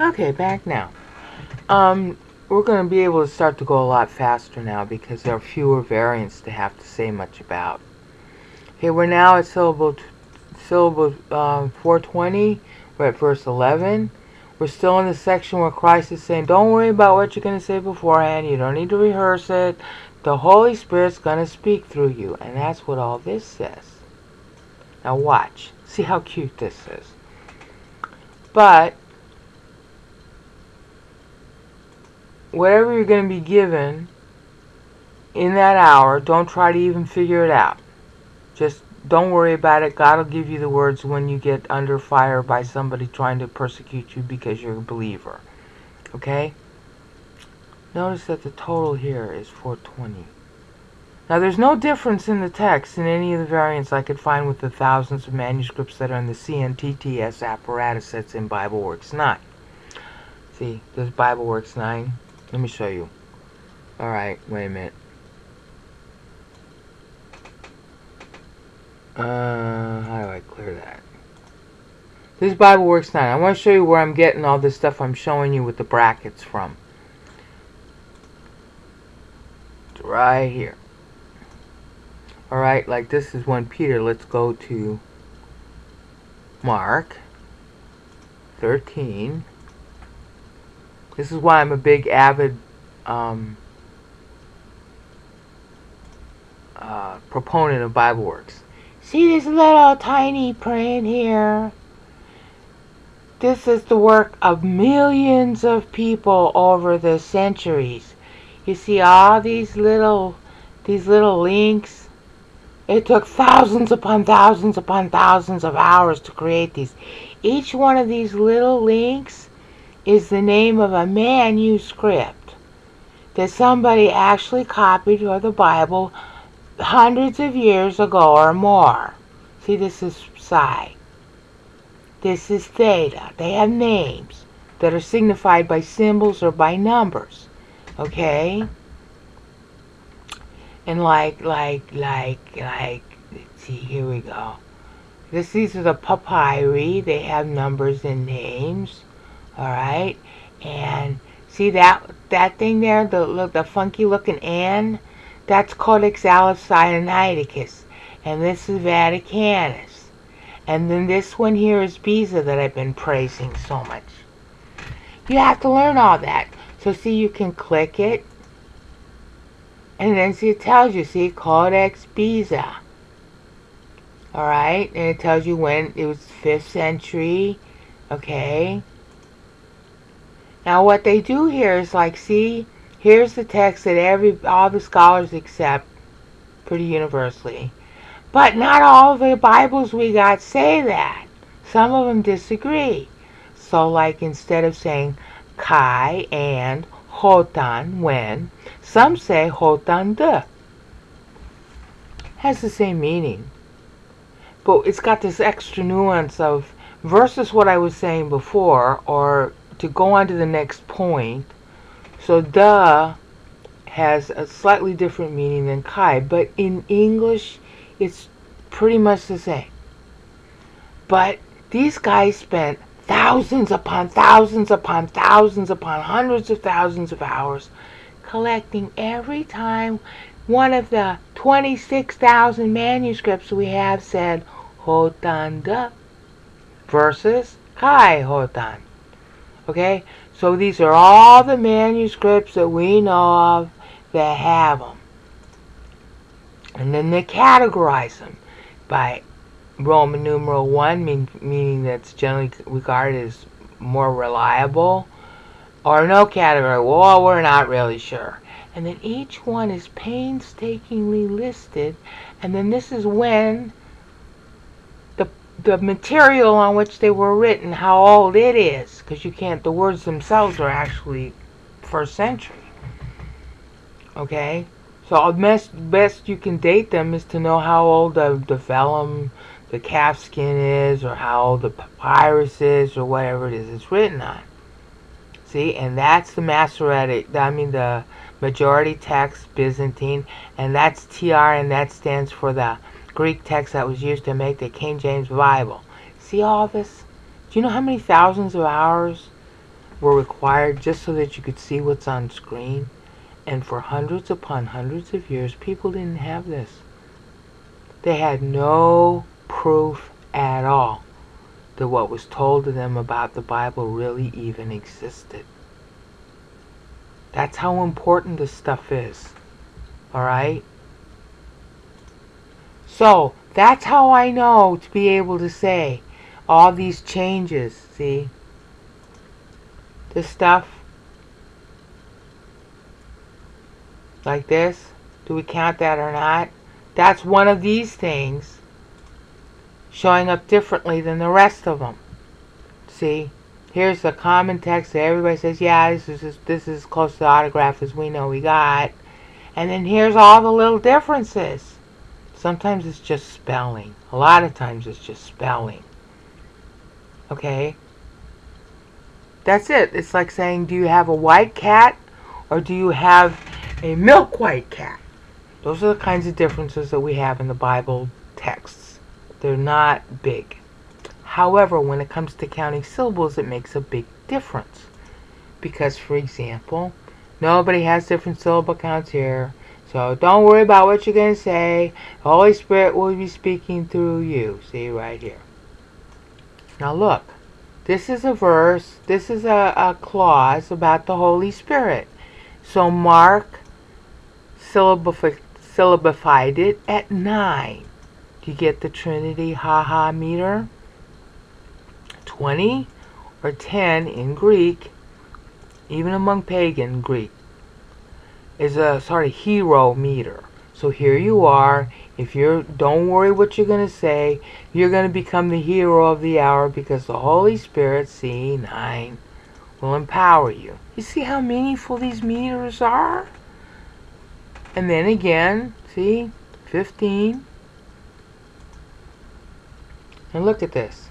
Okay, back now. We're going to be able to start to go a lot faster now because there are fewer variants to have to say much about. Okay, we're now at syllable 420. We're at verse 11. We're still in the section where Christ is saying, don't worry about what you're going to say beforehand. You don't need to rehearse it. The Holy Spirit's going to speak through you. And that's what all this says. Now watch. See how cute this is. But whatever you're going to be given in that hour, don't try to even figure it out. Just don't worry about it. God will give you the words when you get under fire by somebody trying to persecute you because you're a believer. Okay? Notice that the total here is 420. Now there's no difference in the text in any of the variants I could find with the thousands of manuscripts that are in the CNTTS apparatus that's in BibleWorks 9. See, this BibleWorks 9. Let me show you. Alright, wait a minute. How do I clear that? This BibleWorks 9. I want to show you where I'm getting all this stuff I'm showing you with the brackets from. It's right here. Alright, like this is 1 Peter. Let's go to Mark 13. This is why I'm a big avid proponent of BibleWorks. See this little tiny print here? This is the work of millions of people over the centuries. You see all these little links? It took thousands upon thousands upon thousands of hours to create these. Each one of these little links is the name of a manuscript that somebody actually copied for the Bible hundreds of years ago or more. See, this is Psi. This is Theta. They have names that are signified by symbols or by numbers. Okay? And like, let's see, here we go. These are the papyri. They have numbers and names. Alright, and see that thing there, the funky looking N? That's Codex Alexandrinus, and this is Vaticanus. And then this one here is Beza that I've been praising so much. You have to learn all that. So see, you can click it, and then see it tells you, see, Codex Beza. Alright, and it tells you when it was 5th century, okay. Now what they do here is like, see, here's the text that all the scholars accept pretty universally. But not all of the Bibles we got say that. Some of them disagree. So like instead of saying Kai and Hotan when, some say Hotan de. Has the same meaning. But it's got this extra nuance of versus what I was saying before, or to go on to the next point. So the has a slightly different meaning than Kai, but in English it's pretty much the same. But these guys spent thousands upon thousands upon thousands upon hundreds of thousands of hours collecting every time one of the 26,000 manuscripts we have said Hotan de versus Kai Hotan. Okay, so these are all the manuscripts that we know of that have them. And then they categorize them by Roman numeral 1, meaning that's generally regarded as more reliable, or no category, well, we're not really sure. And then each one is painstakingly listed, and then this is when the material on which they were written, how old it is, because you can't, the words themselves are actually 1st century. Okay, so best you can date them is to know how old the vellum, the calf skin is, or how old the papyrus is, or whatever it is it's written on. See, and that's the Masoretic, I mean the majority text, Byzantine, and that's TR, and that stands for the Greek text that was used to make the King James Bible. See all this? Do you know how many thousands of hours were required just so that you could see what's on screen. And for hundreds upon hundreds of years, people didn't have this. They had no proof at all that what was told to them about the Bible really even existed. That's how important this stuff is. Alright? So, that's how I know to be able to say all these changes, see? This stuff. Like this. Do we count that or not? That's one of these things showing up differently than the rest of them. See? Here's the common text that everybody says, yeah, this is close to the autograph as we know we got. And then here's all the little differences. Sometimes it's just spelling. A lot of times it's just spelling. Okay? That's it. It's like saying, do you have a white cat or do you have a milk white cat? Those are the kinds of differences that we have in the Bible texts. They're not big. However, when it comes to counting syllables, it makes a big difference. Because, for example, nobody has different syllable counts here. So don't worry about what you're going to say. The Holy Spirit will be speaking through you. See right here. Now look. This is a verse. This is a clause about the Holy Spirit. So Mark syllabified it at 9. Do you get the Trinity haha meter? 20 or 10 in Greek, even among pagan Greek, is a sort of hero meter. So here you are. If you're, don't worry what you're going to say. You're going to become the hero of the hour because the Holy Spirit, C9, will empower you. You see how meaningful these meters are? And then again, see, 15. And look at this.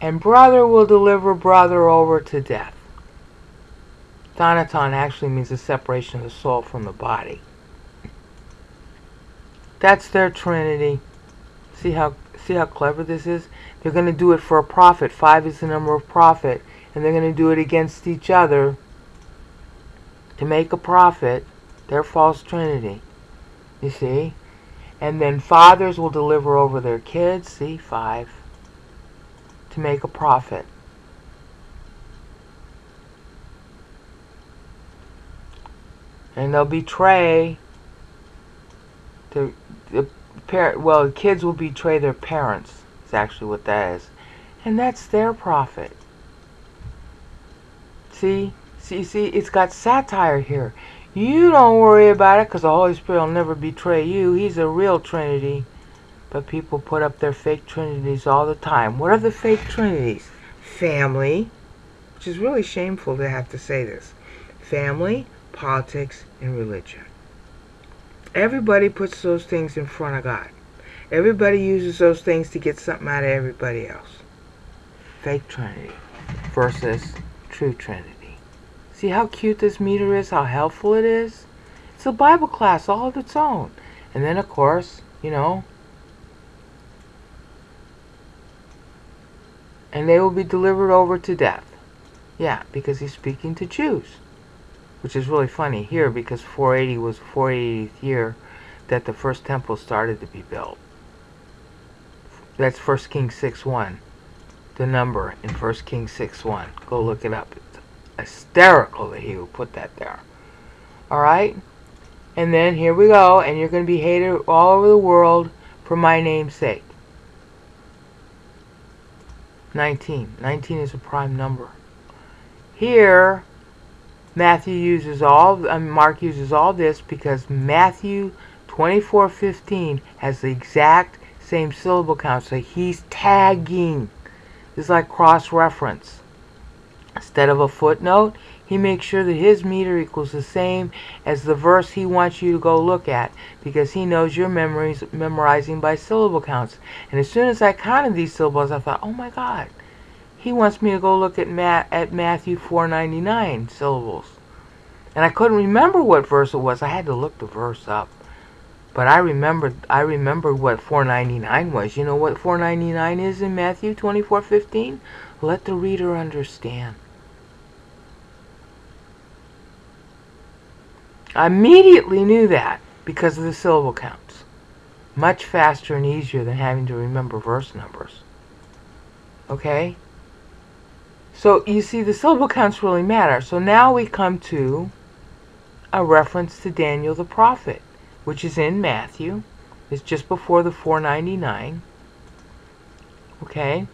And brother will deliver brother over to death. Thanaton actually means the separation of the soul from the body. That's their Trinity. See how clever this is? They're going to do it for a prophet. 5 is the number of prophet. And they're going to do it against each other to make a prophet. Their false Trinity. You see? And then fathers will deliver over their kids. See? 5. To make a profit. And they'll betray the kids will betray their parents. That's actually what that is. And that's their profit. See? See, it's got satire here. You don't worry about it because the Holy Spirit will never betray you. He's a real Trinity. But people put up their fake trinities all the time. What are the fake trinities? Family, which is really shameful to have to say this. Family, politics, and religion. Everybody puts those things in front of God. Everybody uses those things to get something out of everybody else. Fake Trinity versus true Trinity. See how cute this meter is, how helpful it is? It's a Bible class all of its own. And then, of course, you know, and they will be delivered over to death. Yeah, because he's speaking to Jews. Which is really funny here because 480 was the 480th year that the first temple started to be built. That's 1 Kings 6:1. The number in 1 Kings 6:1. Go look it up. It's hysterical that he would put that there. Alright? And then here we go. And you're going to be hated all over the world for my name's sake. 19. 19 is a prime number. Here, Mark uses all this because Matthew 24:15 has the exact same syllable count. So he's tagging. It's like cross-reference. Instead of a footnote, he makes sure that his meter equals the same as the verse he wants you to go look at because he knows you're memorizing by syllable counts. And as soon as I counted these syllables, I thought, oh my God, he wants me to go look at Matthew 4:99 syllables. And I couldn't remember what verse it was. I had to look the verse up. But I remembered what 4:99 was. You know what 4:99 is in Matthew 24:15? Let the reader understand. I immediately knew that because of the syllable counts. Much faster and easier than having to remember verse numbers. Okay? So you see the syllable counts really matter. So now we come to a reference to Daniel the prophet, which is in Matthew. It's just before the 499. Okay?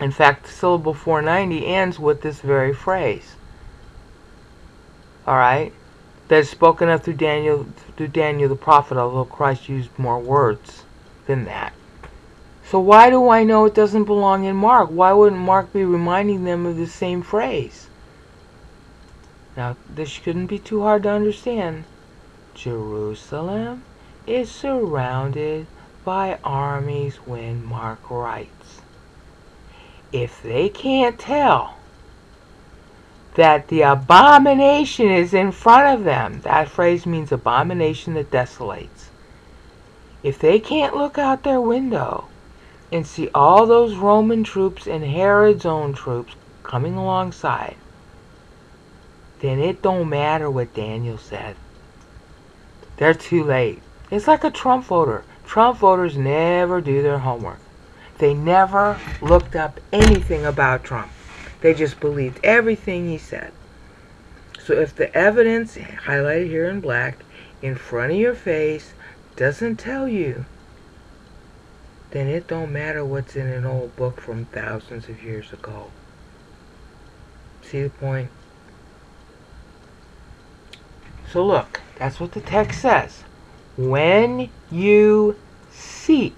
In fact, the syllable 490 ends with this very phrase. Alright? That is spoken of through Daniel the prophet, although Christ used more words than that. So why do I know it doesn't belong in Mark? Why wouldn't Mark be reminding them of the same phrase? Now, this shouldn't be too hard to understand. Jerusalem is surrounded by armies when Mark writes. If they can't tell that the abomination is in front of them, that phrase means abomination that desolates. If they can't look out their window and see all those Roman troops and Herod's own troops coming alongside, then it don't matter what Daniel said. They're too late. It's like a Trump voter. Trump voters never do their homework. They never looked up anything about Trump. They just believed everything he said. So if the evidence, highlighted here in black, in front of your face doesn't tell you, then it don't matter what's in an old book from thousands of years ago. See the point? So look, that's what the text says. When you see.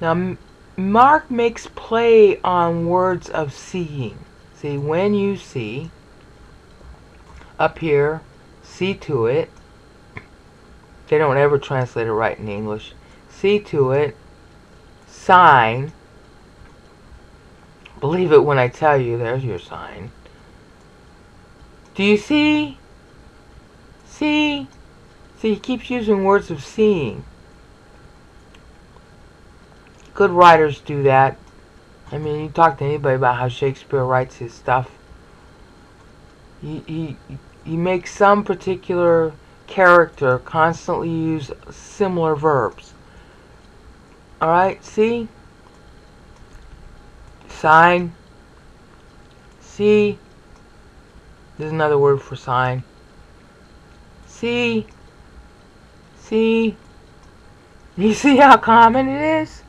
Now, Mark makes play on words of seeing. See, when you see, up here, see to it. They don't ever translate it right in English. See to it, sign. Believe it when I tell you, there's your sign. Do you see? See? See, he keeps using words of seeing. Good writers do that. I mean, you talk to anybody about how Shakespeare writes his stuff. He makes some particular character constantly use similar verbs. Alright, see? Sign. See? There's another word for sign. See? See? You see how common it is?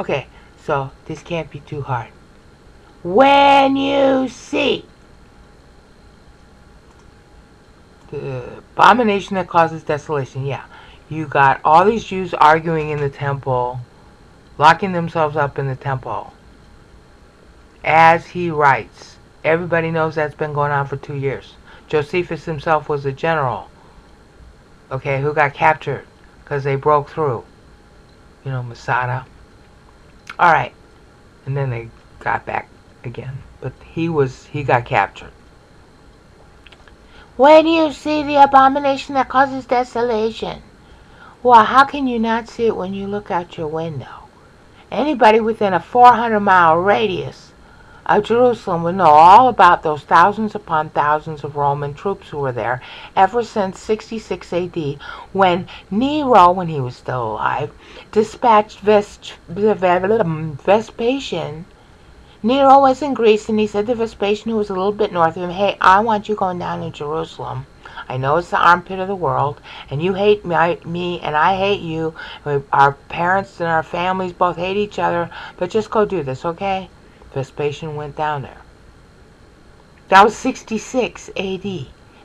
Okay, so this can't be too hard. When you see the abomination that causes desolation, yeah. You got all these Jews arguing in the temple, locking themselves up in the temple. As he writes, everybody knows that's been going on for 2 years. Josephus himself was a general, okay, who got captured because they broke through. You know, Masada. Alright, and then they got back again, but he got captured. When you see the abomination that causes desolation, well, how can you not see it when you look out your window? Anybody within a 400-mile radius of Jerusalem would know all about those thousands upon thousands of Roman troops who were there ever since 66 AD when Nero, when he was still alive, dispatched Vespasian. Nero was in Greece and he said to Vespasian, who was a little bit north of him, hey, I want you going down to Jerusalem. I know it's the armpit of the world and you hate me and I hate you. Our parents and our families both hate each other, but just go do this, okay? Vespasian went down there. That was 66 AD.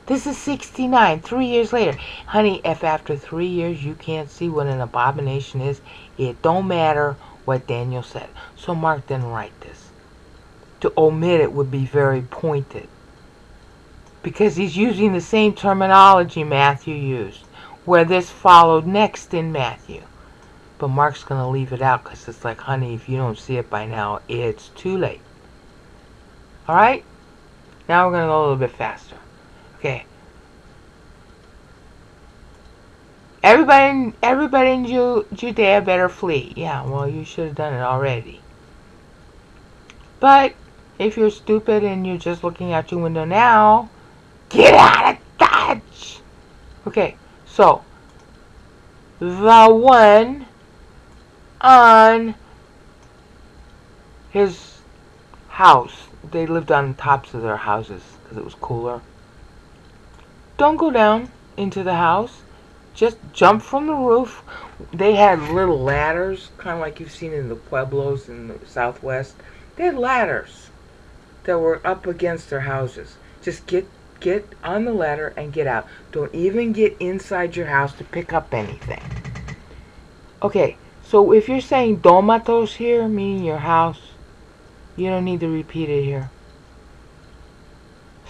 This is 69, 3 years later. Honey, if after 3 years you can't see what an abomination is, it don't matter what Daniel said. So Mark didn't write this. To omit it would be very pointed. Because he's using the same terminology Matthew used, where this followed next in Matthew. But Mark's going to leave it out because it's like, honey, if you don't see it by now, it's too late. Alright? Now we're going to go a little bit faster. Okay. Everybody in Judea better flee. Yeah, well, you should have done it already. But if you're stupid and you're just looking out your window now, Get out of Dodge! Okay, so the one on his house, they lived on tops of their houses because it was cooler. Don't go down into the house. Just jump from the roof. They had little ladders, kind of like you've seen in the pueblos in the southwest. They had ladders that were up against their houses. Just get on the ladder and get out. Don't even get inside your house to pick up anything. Okay, so if you're saying domatos here, meaning your house, you don't need to repeat it here.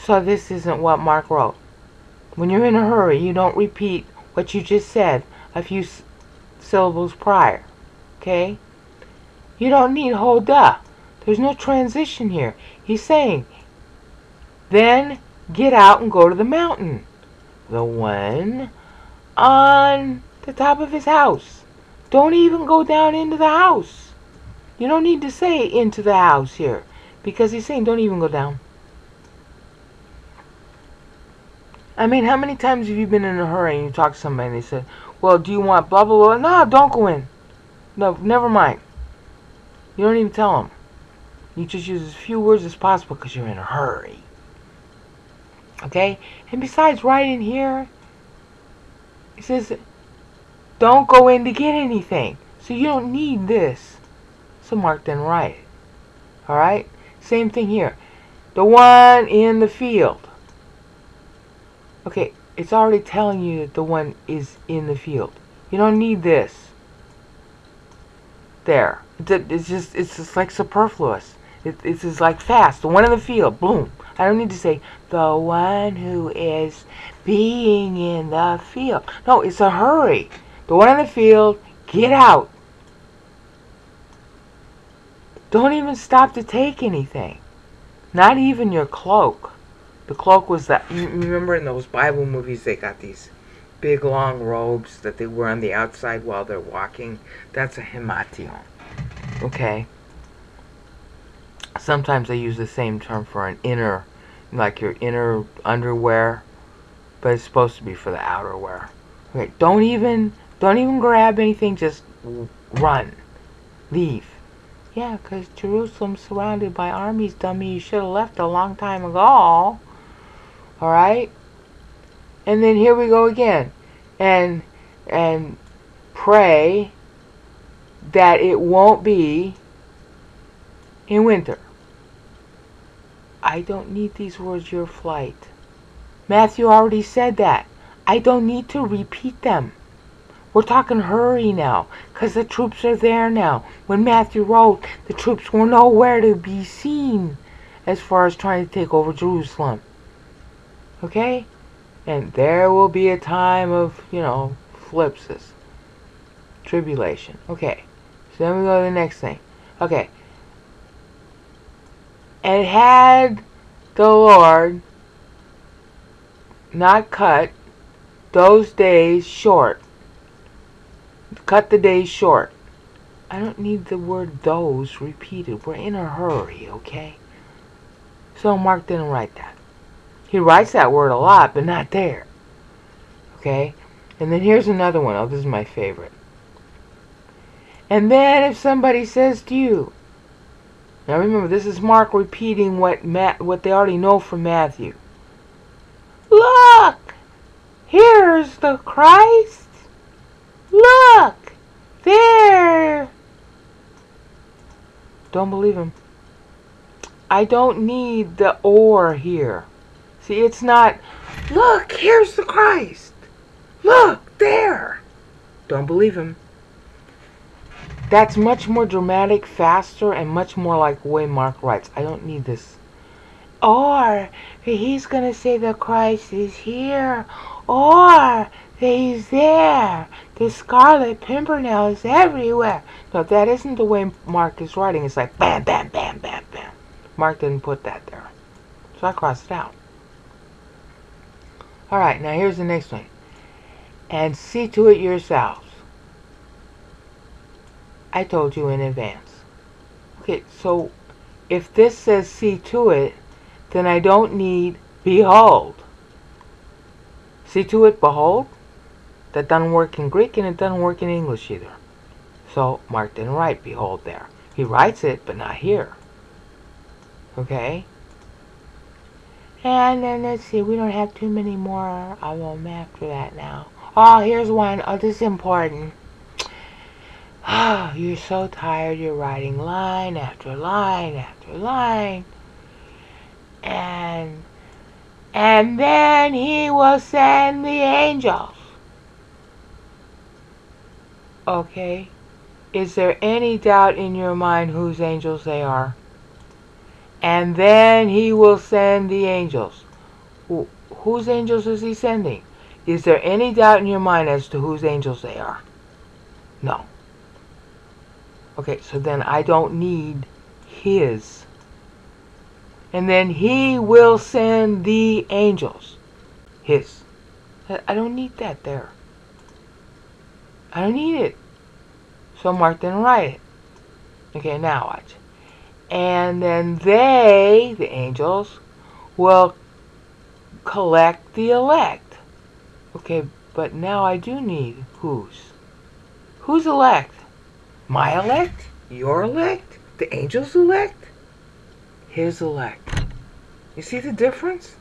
So this isn't what Mark wrote. When you're in a hurry, you don't repeat what you just said a few syllables prior. Okay? You don't need hoda. There's no transition here. He's saying, then get out and go to the mountain. The one on the top of his house. Don't even go down into the house. You don't need to say into the house here, because he's saying don't even go down. I mean, how many times have you been in a hurry and you talk to somebody and they said, well, do you want blah, blah, blah? No, don't go in. No, never mind. You don't even tell them. You just use as few words as possible because you're in a hurry. Okay? And besides, right in here, it says, don't go in to get anything. So you don't need this. So Mark then write it. Alright? Same thing here. The one in the field. Okay, it's already telling you that the one is in the field. You don't need this. There. It's just like superfluous. It's just like fast. The one in the field. Boom. I don't need to say, the one who is being in the field. No, it's a hurry. The one in the field, get out. Don't even stop to take anything. Not even your cloak. The cloak was that, you remember in those Bible movies they got these big long robes that they wear on the outside while they're walking. That's a himation. Okay. Sometimes they use the same term for an inner, like your inner underwear, but it's supposed to be for the outerwear. Okay, don't even grab anything, just run. Leave. Yeah, because Jerusalem's surrounded by armies, dummy. You should have left a long time ago. Alright? And then here we go again. And pray that it won't be in winter. I don't need these words, your flight. Matthew already said that. I don't need to repeat them. We're talking hurry now, because the troops are there now. When Matthew wrote, the troops were nowhere to be seen as far as trying to take over Jerusalem. Okay? And there will be a time of, you know, flipses. Tribulation. Okay. So then we go to the next thing. Okay. And had the Lord not cut those days short. Cut the days short. I don't need the word those repeated. We're in a hurry, okay? So Mark didn't write that. He writes that word a lot, but not there. Okay? And then here's another one. Oh, this is my favorite. And then if somebody says to you, now remember, this is Mark repeating what they already know from Matthew. Look! Here's the Christ! Look! There! Don't believe him. I don't need the or here. See, it's not, look, here's the Christ. Look, there. Don't believe him. That's much more dramatic, faster, and much more like the way Mark writes. I don't need this. Or, he's going to say the Christ is here. Or, he's there. The Scarlet Pimpernel is everywhere. No, that isn't the way Mark is writing. It's like, bam, bam, bam, bam, bam. Mark didn't put that there. So I crossed it out. Alright, now here's the next one. And see to it yourselves. I told you in advance. Okay, so if this says see to it, then I don't need behold. See to it, behold, that doesn't work in Greek and it doesn't work in English either. So Mark didn't write behold there. He writes it, but not here. Okay? And then let's see, we don't have too many more of them after that now. Oh, here's one. Oh, this is important. Oh, you're so tired. You're writing line after line after line. And then he will send the angels. Okay. Is there any doubt in your mind whose angels they are? And then he will send the angels. Whose angels is he sending? Is there any doubt in your mind as to whose angels they are? No. Okay, so then I don't need his. And then he will send the angels. His. I don't need that there. I don't need it. So Mark didn't write it. Okay, now watch. And then they, the angels, will collect the elect. Okay, but now I do need whose. Who's elect? My elect? Your elect? The angel's elect? His elect. You see the difference?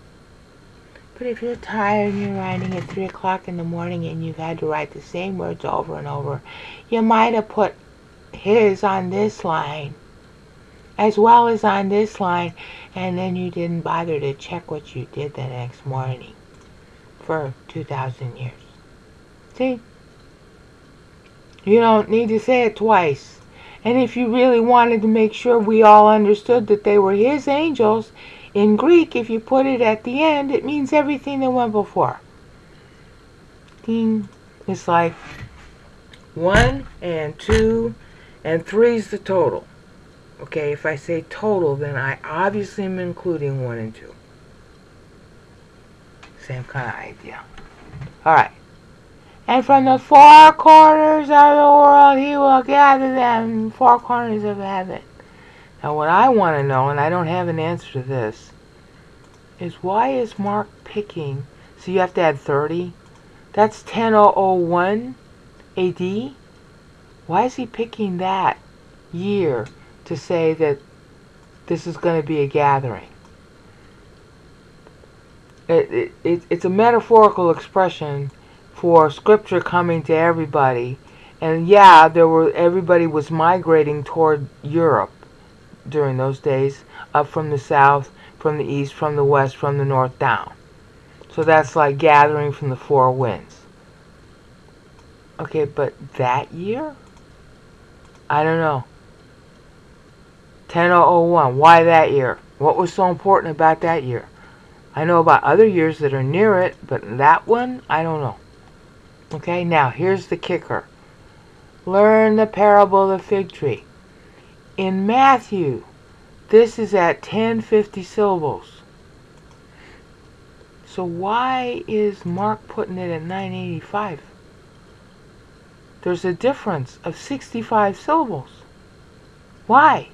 But if you're tired and you're writing at 3 o'clock in the morning and you've had to write the same words over and over, you might have put his on this line as well as on this line, and then you didn't bother to check what you did the next morning for 2,000 years. See? You don't need to say it twice. And if you really wanted to make sure we all understood that they were his angels, in Greek, if you put it at the end, it means everything that went before. It's like 1 and 2 and 3's the total. Okay, if I say total, then I obviously am including 1 and 2. Same kind of idea. Alright. And from the four corners of the world he will gather them, four corners of heaven. Now what I want to know, and I don't have an answer to this, is why is Mark picking, so you have to add 30, that's 1001 AD. Why is he picking that year to say that this is going to be a gathering? It's a metaphorical expression for scripture coming to everybody, and yeah, everybody was migrating toward Europe during those days, up from the south, from the east, from the west, from the north, down. So that's like gathering from the four winds. Okay, but that year? I don't know. 1001. Why that year? What was so important about that year? I know about other years that are near it, but that one, I don't know. Okay, now here's the kicker. Learn the parable of the fig tree. In Matthew, this is at 1050 syllables. So why is Mark putting it at 985? There's a difference of 65 syllables. Why?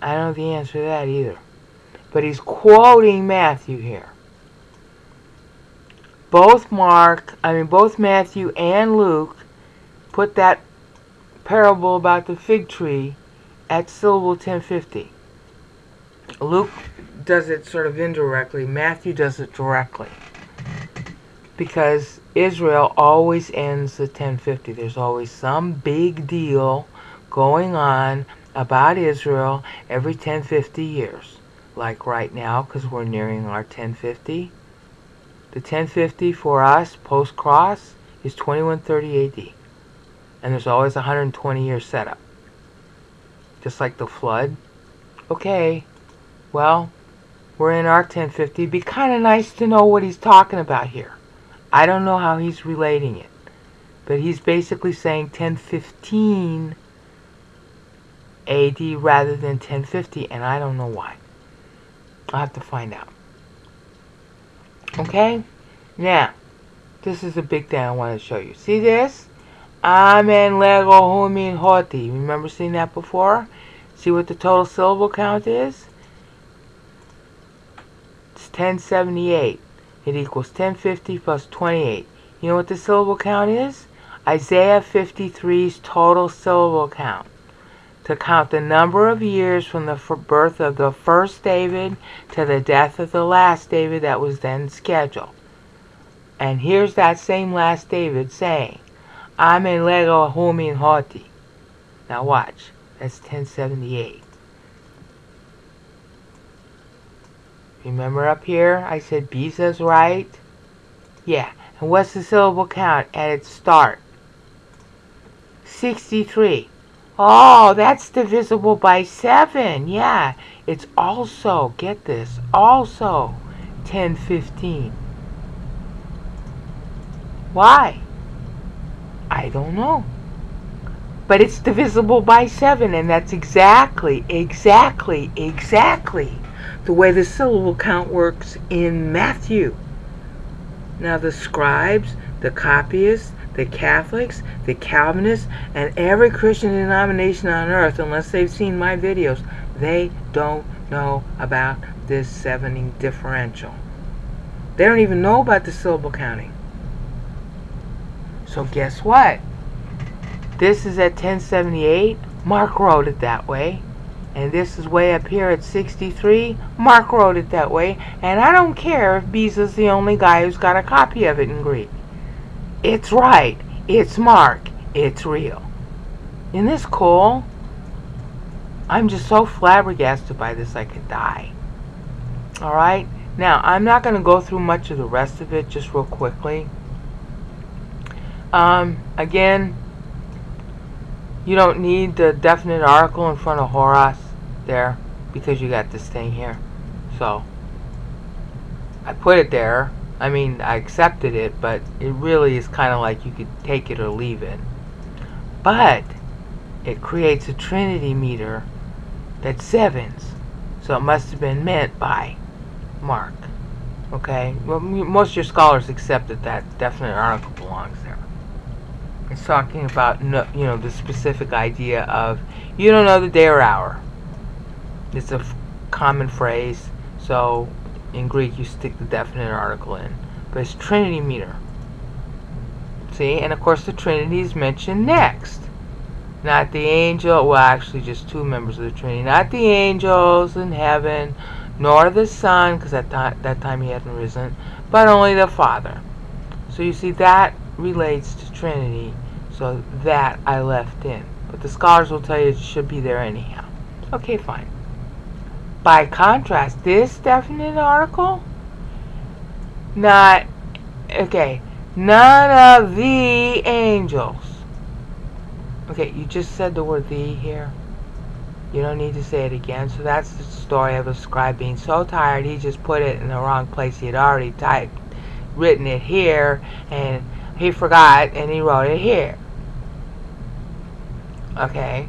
I don't know the answer to that either. But he's quoting Matthew here. Both Matthew and Luke put that parable about the fig tree at syllable 1050. Luke does it sort of indirectly. Matthew does it directly. Because Israel always ends at 1050. There's always some big deal going on about Israel every 1050 years. Like right now, because we're nearing our 1050. The 1050 for us, post-cross, is 2130 AD. And there's always a 120-year setup. Just like the flood. Okay, well, we're in our 1050. It'd be kind of nice to know what he's talking about here. I don't know how he's relating it. But he's basically saying 1015 AD rather than 1050, and I don't know why. I'll have to find out. Okay? Now, this is a big thing I want to show you. See this? Amen lego humin hoti. Remember seeing that before? See what the total syllable count is? It's 1078. It equals 1050 plus 28. You know what the syllable count is? Isaiah 53's total syllable count. To count the number of years from the birth of the first David to the death of the last David that was then scheduled. And here's that same last David saying, Amen lego homin hoti. Now watch. That's 1078. Remember up here I said Beza's right? Yeah. And what's the syllable count at its start? 63. Oh, that's divisible by 7. Yeah. It's also, get this, also 1015. Why? I don't know. But it's divisible by 7, and that's exactly the way the syllable count works in Matthew. Now the scribes, the copyists, the Catholics, the Calvinists, and every Christian denomination on earth, unless they've seen my videos, they don't know about this 7 differential. They don't even know about the syllable counting. So guess what? This is at 1078. Mark wrote it that way. And this is way up here at 63. Mark wrote it that way. And I don't care if Beza's the only guy who's got a copy of it in Greek. It's right. It's Mark. It's real. Isn't this cool? I'm just so flabbergasted by this I could die. Alright? Now, I'm not going to go through much of the rest of it, just real quickly. Again, you don't need the definite article in front of Horos there because you got this thing here. So, I put it there. I mean, I accepted it, but it really is kind of like you could take it or leave it. But, it creates a trinity meter that's 7s. So it must have been meant by Mark. Okay? Well, most of your scholars accept that that definite article belongs there. It's talking about, you know, the specific idea of you don't know the day or hour. It's a common phrase, so in Greek you stick the definite article in. But it's trinity meter. See, and of course the trinity is mentioned next. Not the angel, well actually just two members of the trinity. Not the angels in heaven, nor the son, because at that time he hadn't risen, but only the Father. So you see that relates to trinity. So that I left in. But the scholars will tell you it should be there anyhow. Okay, fine. By contrast, this definite article, not, okay, none of the angels. Okay, you just said the word "the" here. You don't need to say it again. So that's the story of a scribe being so tired, he just put it in the wrong place. He had already written it here, and he forgot, and he wrote it here. Okay.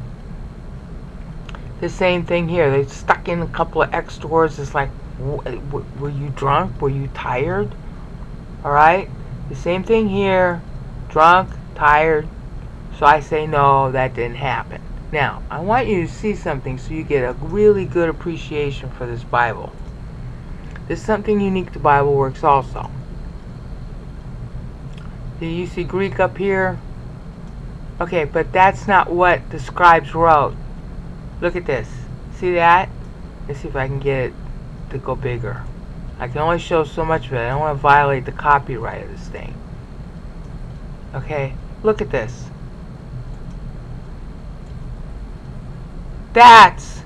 The same thing here. They stuck in a couple of extra words. It's like, were you drunk? Were you tired? Alright? The same thing here. Drunk, tired. So I say, no, that didn't happen. Now, I want you to see something so you get a really good appreciation for this Bible. There's something unique to BibleWorks also. Do you see Greek up here? Okay, but that's not what the scribes wrote. Look at this. See that? Let's see if I can get it to go bigger. I can only show so much of it. I don't want to violate the copyright of this thing. Okay, look at this. That's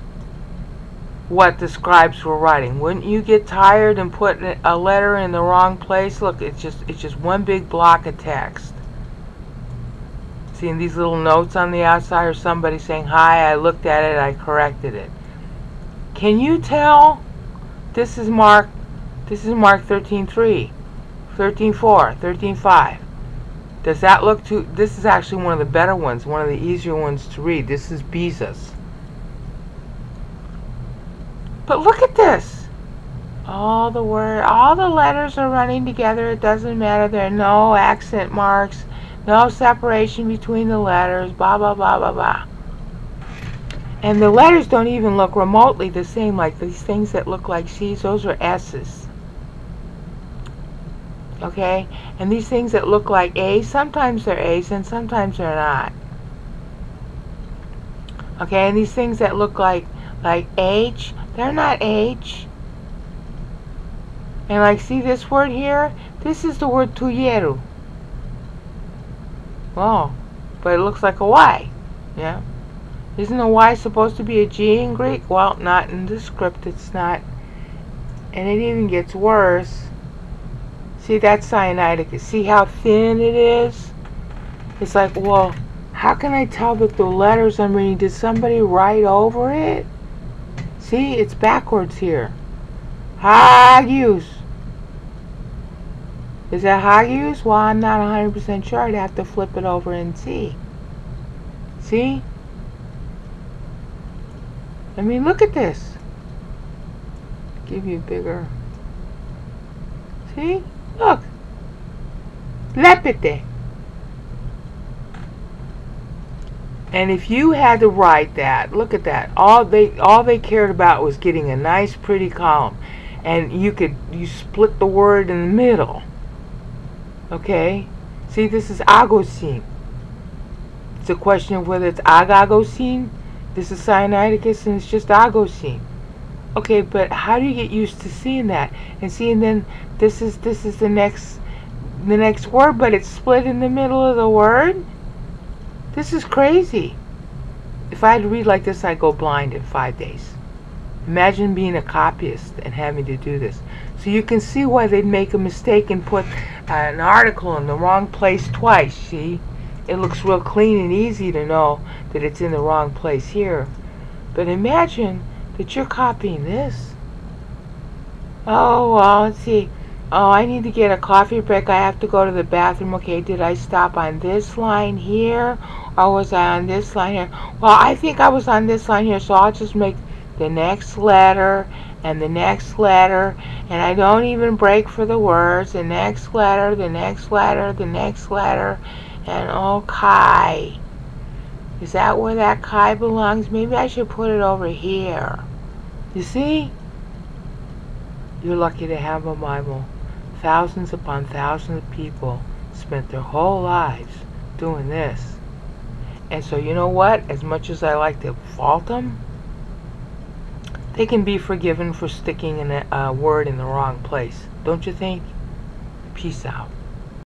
what the scribes were writing. Wouldn't you get tired and put a letter in the wrong place? Look, it's just one big block of text. Seeing these little notes on the outside, or somebody saying, "Hi, I looked at it, I corrected it." Can you tell? This is Mark. This is Mark 13:3, 13:4, 13:5. Does that look too? This is actually one of the better ones, one of the easier ones to read. This is Beza's. But look at this. All the letters are running together. It doesn't matter. There are no accent marks, no separation between the letters, blah, blah, blah, blah, blah. And the letters don't even look remotely the same, like these things that look like C's. Those are S's. okay? And these things that look like A's, sometimes they're A's and sometimes they're not. Okay, and these things that look like H, they're not H. And like, see this word here? This is the word tuyeru. Oh, but it looks like a Y, yeah? Isn't a Y supposed to be a G in Greek? Well, not in the script, it's not. And it even gets worse. See, that's Sinaiticus. See how thin it is? It's like, well, how can I tell that the letters I'm reading, did somebody write over it? See, it's backwards here. Hagius. Is that Hagius? Well, I'm not 100% sure. I'd have to flip it over and see. See? I mean, look at this. Give you bigger. See? Look. Lepete. And if you had to write that, look at that. All they cared about was getting a nice pretty column. And you split the word in the middle. Okay? See, this is Agosin. It's a question of whether it's Agagosin. This is Sinaiticus and it's just Agosin. Okay, but how do you get used to seeing that? And seeing then this is the next word, but it's split in the middle of the word? This is crazy. If I had to read like this, I'd go blind in 5 days. Imagine being a copyist and having to do this. So you can see why they'd make a mistake and put an article in the wrong place twice, see? It looks real clean and easy to know that it's in the wrong place here. But imagine that you're copying this. Oh, well, let's see. Oh, I need to get a coffee break. I have to go to the bathroom. Okay, did I stop on this line here? Or was I on this line here? Well, I think I was on this line here, so I'll just make the next letter and the next letter. And I don't even break for the words. The next letter, the next letter, the next letter. And oh, Kai. Is that where that Kai belongs? Maybe I should put it over here. You see? You're lucky to have a Bible. Thousands upon thousands of people spent their whole lives doing this. And so you know what? As much as I like to fault them, they can be forgiven for sticking a word in the wrong place. Don't you think? Peace out.